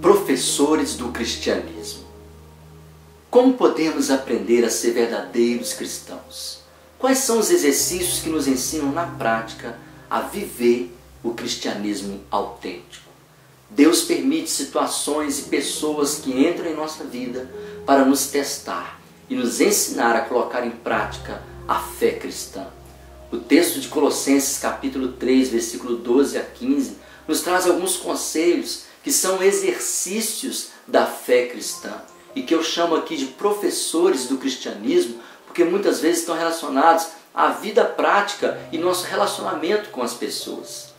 professores do cristianismo. Como podemos aprender a ser verdadeiros cristãos? Quais são os exercícios que nos ensinam na prática a viver o cristianismo autêntico? Deus permite situações e pessoas que entram em nossa vida para nos testar e nos ensinar a colocar em prática a fé cristã. O texto de Colossenses capítulo 3, versículo 12 a 15, nos traz alguns conselhos que são exercícios da fé cristã e que eu chamo aqui de professores do cristianismo, porque muitas vezes estão relacionados à vida prática e nosso relacionamento com as pessoas.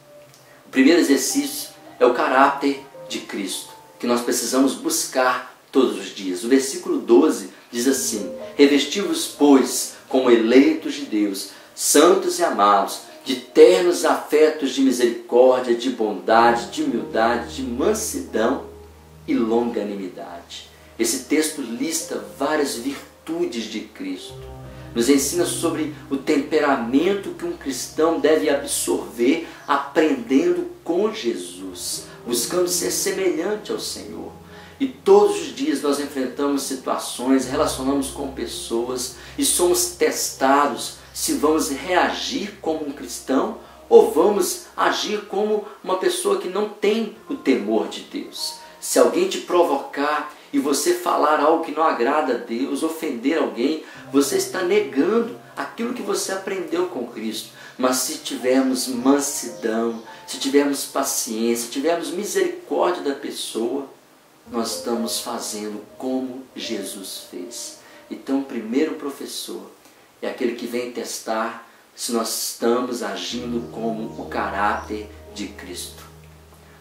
O primeiro exercício é o caráter de Cristo, que nós precisamos buscar todos os dias. O versículo 12 diz assim: "Revesti-vos, pois, como eleitos de Deus, santos e amados, de ternos afetos de misericórdia, de bondade, de humildade, de mansidão e longanimidade." Esse texto lista várias virtudes de Cristo. Nos ensina sobre o temperamento que um cristão deve absorver aprendendo com Jesus, buscando ser semelhante ao Senhor. E todos os dias nós enfrentamos situações, relacionamos com pessoas e somos testados se vamos reagir como um cristão ou vamos agir como uma pessoa que não tem o temor de Deus. Se alguém te provocar e você falar algo que não agrada a Deus, ofender alguém, você está negando aquilo que você aprendeu com Cristo. Mas se tivermos mansidão, se tivermos paciência, se tivermos misericórdia da pessoa, nós estamos fazendo como Jesus fez. Então, o primeiro professor é aquele que vem testar se nós estamos agindo como o caráter de Cristo.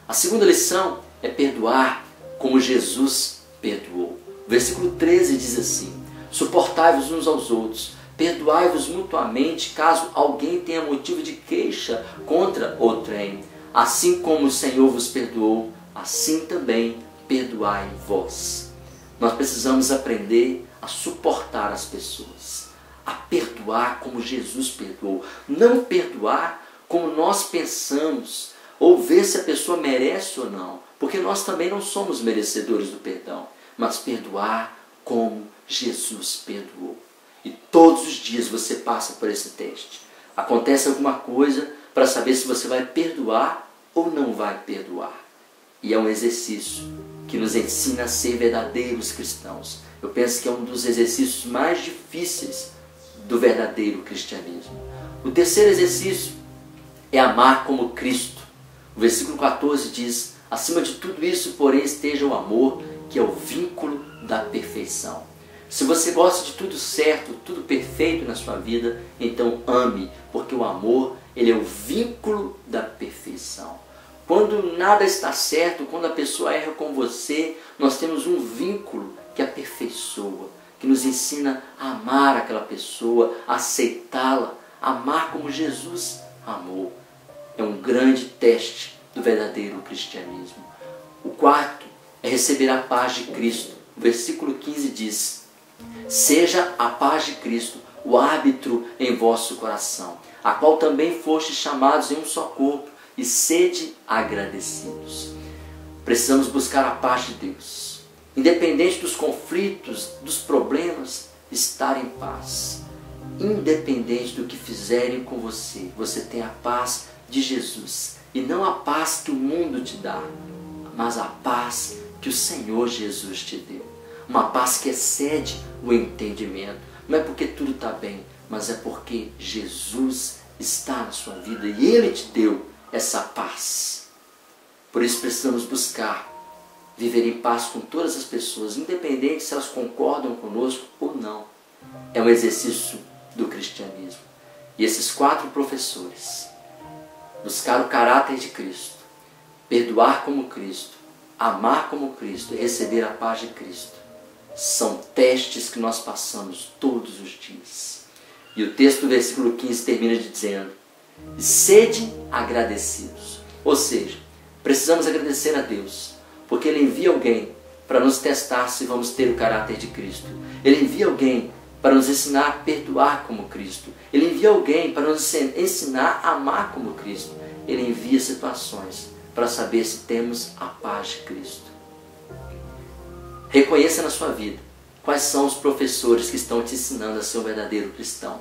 A segunda lição é perdoar como Jesus perdoou. O versículo 13 diz assim: "Suportai-vos uns aos outros, perdoai-vos mutuamente caso alguém tenha motivo de queixa contra outrem. Assim como o Senhor vos perdoou, assim também perdoai vós." Nós precisamos aprender a suportar as pessoas, a perdoar como Jesus perdoou. Não perdoar como nós pensamos, ou ver se a pessoa merece ou não, porque nós também não somos merecedores do perdão, mas perdoar como Jesus perdoou. E todos os dias você passa por esse teste. Acontece alguma coisa para saber se você vai perdoar ou não vai perdoar. E é um exercício que nos ensina a ser verdadeiros cristãos. Eu penso que é um dos exercícios mais difíceis do verdadeiro cristianismo. O terceiro exercício é amar como Cristo. O versículo 14 diz: "Acima de tudo isso, porém, esteja o amor, que é o vínculo da perfeição." Se você gosta de tudo certo, tudo perfeito na sua vida, então ame, porque o amor, ele é o vínculo da perfeição. Quando nada está certo, quando a pessoa erra com você, nós temos um vínculo que aperfeiçoa, que nos ensina a amar aquela pessoa, a aceitá-la, amar como Jesus amou. É um grande teste do verdadeiro cristianismo. O quarto é receber a paz de Cristo. O versículo 15 diz: "Seja a paz de Cristo o árbitro em vosso coração, a qual também fostes chamados em um só corpo, e sede agradecidos." Precisamos buscar a paz de Deus. Independente dos conflitos, dos problemas, estar em paz. Independente do que fizerem com você, você tem a paz de Jesus. E não a paz que o mundo te dá, mas a paz que o Senhor Jesus te deu. Uma paz que excede o entendimento. Não é porque tudo está bem, mas é porque Jesus está na sua vida e Ele te deu essa paz. Por isso precisamos buscar viver em paz com todas as pessoas, independente se elas concordam conosco ou não. É um exercício do cristianismo. E esses quatro professores: buscar o caráter de Cristo, perdoar como Cristo, amar como Cristo e receber a paz de Cristo, são testes que nós passamos todos os dias. E o texto do versículo 15 termina dizendo: "E sede agradecidos." Ou seja, precisamos agradecer a Deus, porque Ele envia alguém para nos testar se vamos ter o caráter de Cristo. Ele envia alguém para nos ensinar a perdoar como Cristo. Ele envia alguém para nos ensinar a amar como Cristo. Ele envia situações para saber se temos a paz de Cristo. Reconheça na sua vida quais são os professores que estão te ensinando a ser um verdadeiro cristão.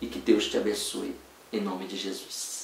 E que Deus te abençoe, em nome de Jesus.